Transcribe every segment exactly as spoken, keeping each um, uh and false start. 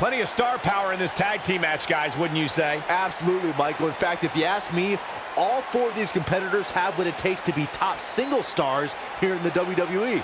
Plenty of star power in this tag team match, guys, wouldn't you say? Absolutely, Michael. In fact, if you ask me, all four of these competitors have what it takes to be top single stars here in the W W E.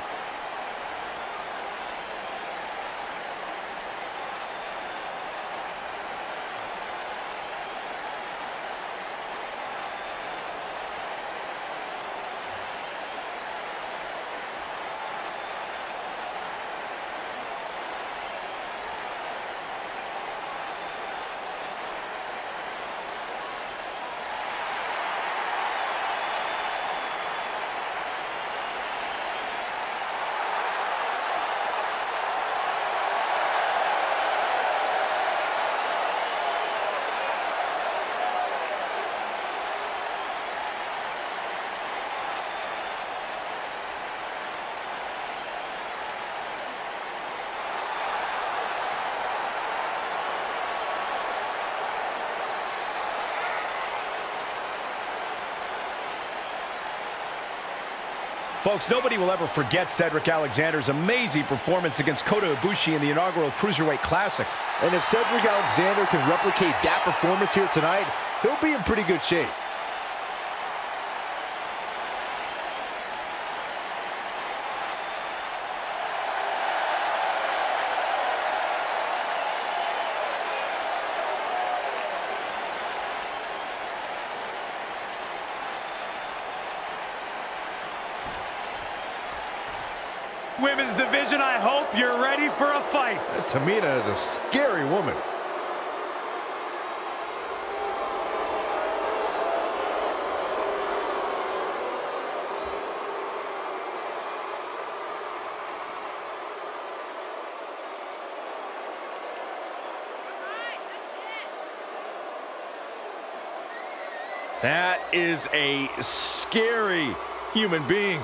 Folks, nobody will ever forget Cedric Alexander's amazing performance against Kota Ibushi in the inaugural Cruiserweight Classic. And if Cedric Alexander can replicate that performance here tonight, he'll be in pretty good shape. Women's division, I hope you're ready for a fight. Tamina is a scary woman. All right, that's it. That is a scary human being.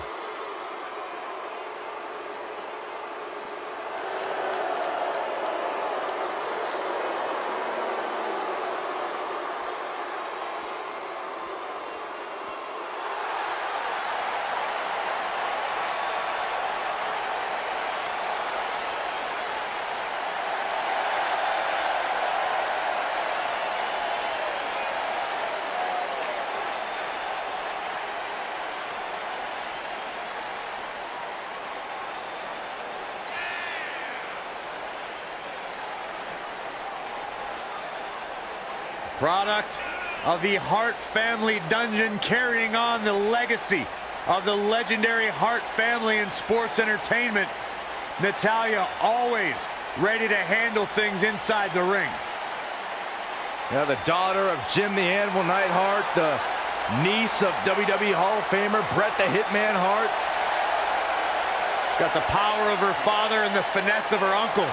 Product of the Hart family dungeon, carrying on the legacy of the legendary Hart family in sports entertainment. Natalya always ready to handle things inside the ring. Now, the daughter of Jim the Anvil Neidhart, the niece of W W E Hall of Famer Bret the Hitman Hart. She's got the power of her father and the finesse of her uncle.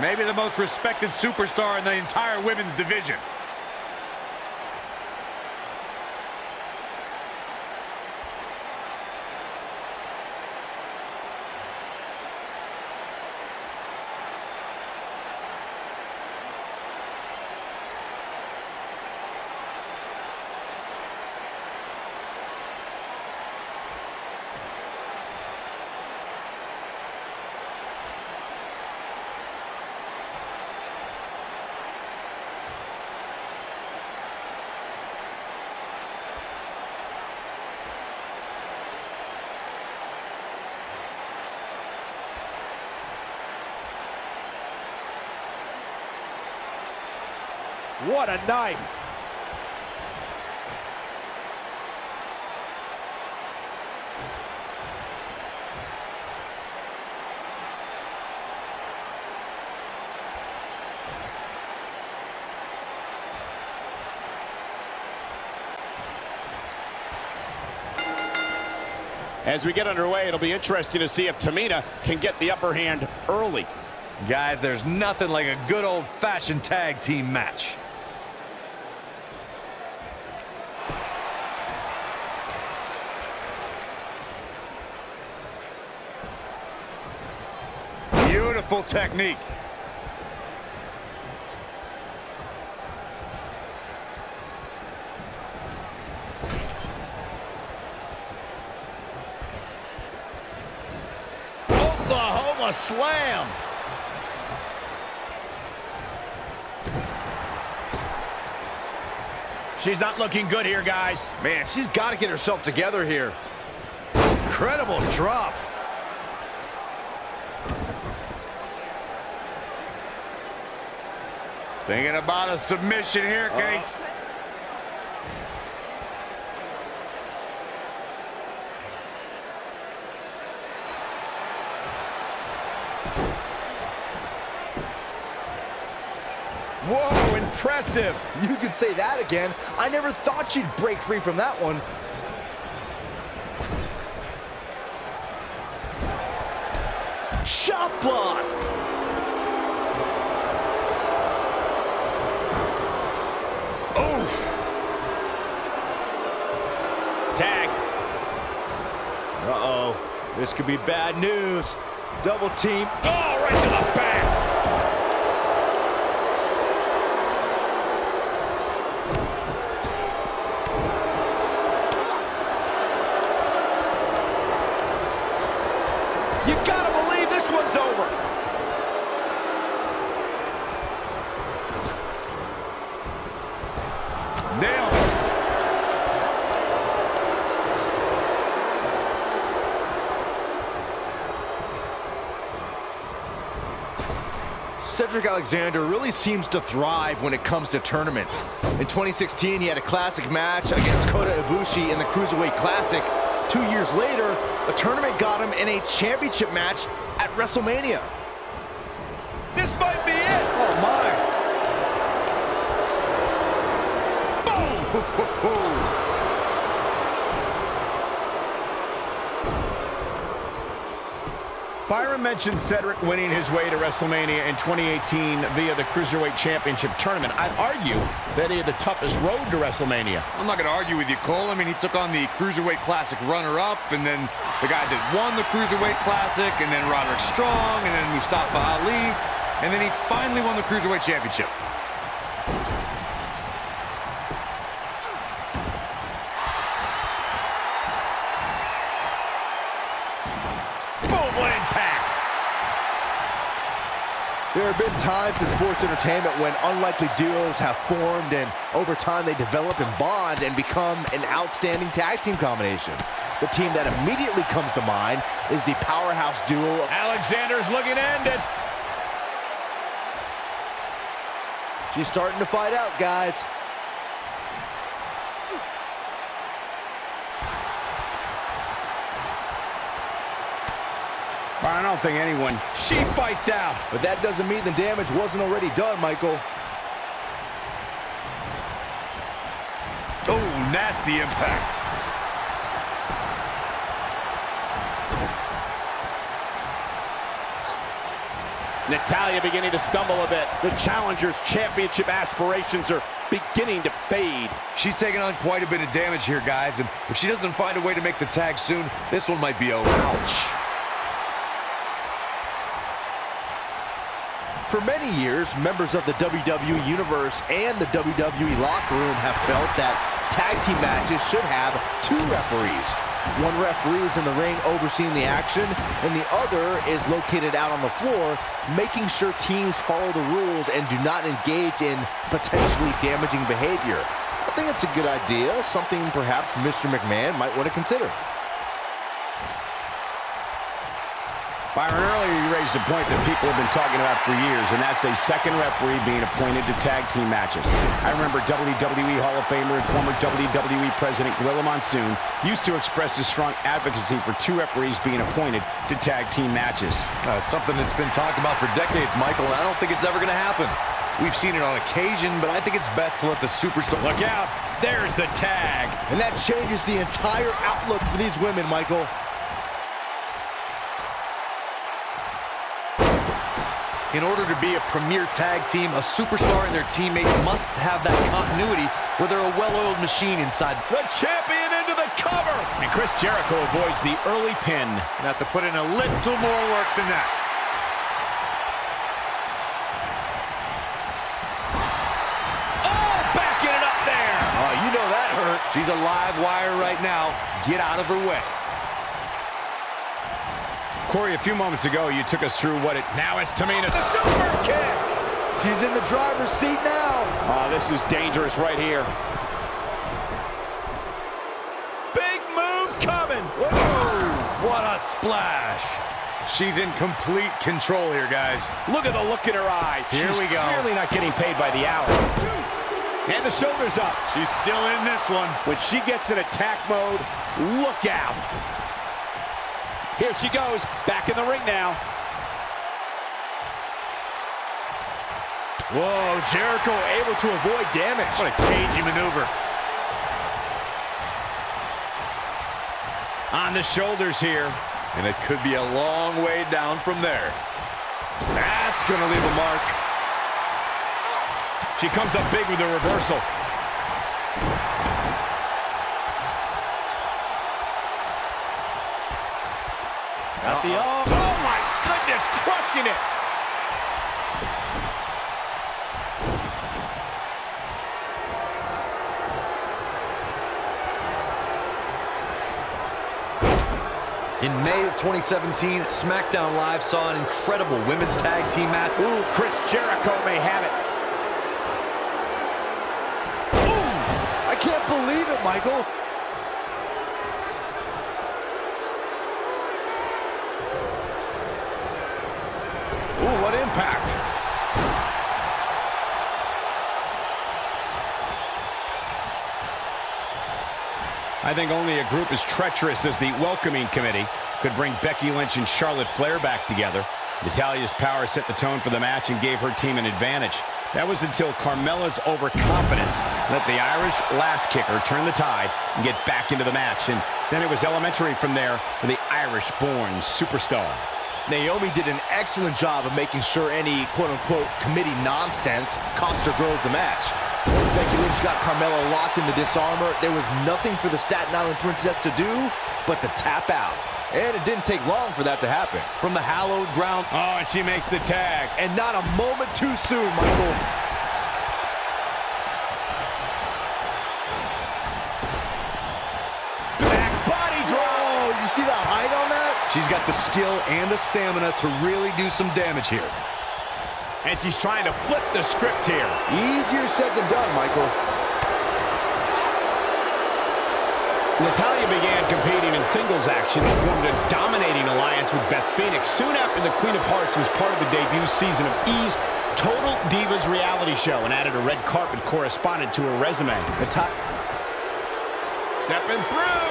Maybe the most respected superstar in the entire women's division. What a night. As we get underway, it'll be interesting to see if Tamina can get the upper hand early. Guys, there's nothing like a good old-fashioned tag team match. Beautiful technique. Oklahoma slam. She's not looking good here, guys. Man, she's got to get herself together here. Incredible drop. Thinking about a submission here, Case. Uh. Whoa, impressive. You could say that again. I never thought she'd break free from that one. Shot blocked. Oof. Tag. Uh-oh. This could be bad news. Double team. Oh, right to the back. You gotta believe this one's over. Nailed it. Cedric Alexander really seems to thrive when it comes to tournaments. In twenty sixteen, he had a classic match against Kota Ibushi in the Cruiserweight Classic. Two years later, a tournament got him in a championship match at WrestleMania. This might be it. Oh, my. Boom. Ho, ho, ho. Byron mentioned Cedric winning his way to WrestleMania in twenty eighteen via the Cruiserweight Championship tournament. I'd argue that he had the toughest road to WrestleMania. I'm not going to argue with you, Cole. I mean, he took on the Cruiserweight Classic runner-up, and then the guy that won the Cruiserweight Classic, and then Roderick Strong, and then Mustafa Ali, and then he finally won the Cruiserweight Championship. Boom, what impact! There have been times in sports entertainment when unlikely duos have formed, and over time they develop and bond and become an outstanding tag team combination. The team that immediately comes to mind is the powerhouse duo. Alexander's looking to end it. She's starting to fight out, guys. I don't think anyone. She fights out. But that doesn't mean the damage wasn't already done, Michael. Oh, nasty impact. Natalya beginning to stumble a bit. The challenger's championship aspirations are beginning to fade. She's taking on quite a bit of damage here, guys. And if she doesn't find a way to make the tag soon, this one might be over. Ouch. For many years, members of the W W E Universe and the W W E locker room have felt that tag team matches should have two referees. One referee is in the ring overseeing the action, and the other is located out on the floor, making sure teams follow the rules and do not engage in potentially damaging behavior. I think it's a good idea, something perhaps Mister McMahon might want to consider. Byron, earlier you raised a point that people have been talking about for years, and that's a second referee being appointed to tag team matches. I remember W W E Hall of Famer and former W W E President Gorilla Monsoon used to express his strong advocacy for two referees being appointed to tag team matches. Uh, it's something that's been talked about for decades, Michael, and I don't think it's ever going to happen. We've seen it on occasion, but I think it's best to let the superstar... Look out! There's the tag! And that changes the entire outlook for these women, Michael. In order to be a premier tag team, a superstar and their teammate must have that continuity where they're a well-oiled machine inside. The champion into the cover! And Chris Jericho avoids the early pin. Gonna have to put in a little more work than that. Oh, backing it up there! Oh, you know that hurt. She's a live wire right now. Get out of her way. Corey, a few moments ago, you took us through what it... Now it's Tamina. The super kick! She's in the driver's seat now. Oh, this is dangerous right here. Big move coming. Whoa, what a splash. She's in complete control here, guys. Look at the look in her eye. Here She's we go. Clearly not getting paid by the hour. And the shoulder's up. She's still in this one. When she gets in attack mode, look out. Here she goes, back in the ring now. Whoa, Jericho able to avoid damage. What a cagey maneuver. On the shoulders here. And it could be a long way down from there. That's going to leave a mark. She comes up big with a reversal. At the arm. Oh, my goodness, crushing it. In May of twenty seventeen, SmackDown Live saw an incredible women's tag team match. Ooh, Chris Jericho may have it. Ooh, I can't believe it, Michael. Ooh, what impact. I think only a group as treacherous as the welcoming committee could bring Becky Lynch and Charlotte Flair back together. Natalya's power set the tone for the match and gave her team an advantage. That was until Carmella's overconfidence let the Irish last kicker turn the tide and get back into the match. And then it was elementary from there for the Irish-born superstar. Naomi did an excellent job of making sure any quote-unquote committee nonsense cost her girls the match. Once Becky Lynch got Carmella locked into disarmor, there was nothing for the Staten Island Princess to do but to tap out. And it didn't take long for that to happen. From the hallowed ground. Oh, and she makes the tag. And not a moment too soon, Michael. Back body draw. You see the height on that? She's got the skill and the stamina to really do some damage here. And she's trying to flip the script here. Easier said than done, Michael. Natalya began competing in singles action and formed a dominating alliance with Beth Phoenix soon after the Queen of Hearts was part of the debut season of E's Total Divas reality show and added a red carpet correspondent to her resume. Natalya stepping through.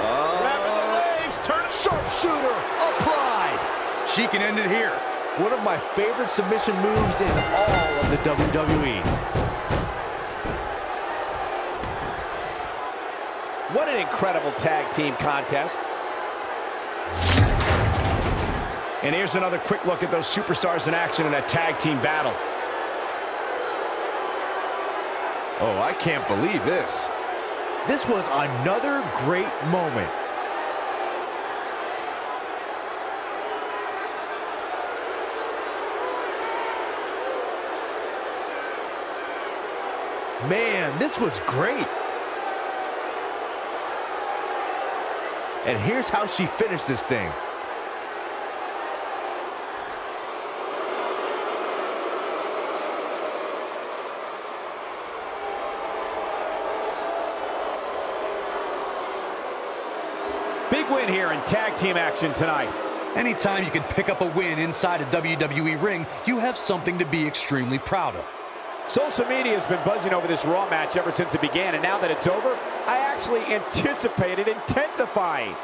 Uh, Wrapping the legs, turn Sharpshooter applied. She can end it here. One of my favorite submission moves in all of the W W E. What an incredible tag team contest. And here's another quick look at those superstars in action in that tag team battle. Oh, I can't believe this. This was another great moment. Man, this was great. And here's how she finished this thing. Big win here in tag team action tonight. Anytime you can pick up a win inside a W W E ring, you have something to be extremely proud of. Social media has been buzzing over this Raw match ever since it began, and now that it's over, I actually anticipate it intensifying.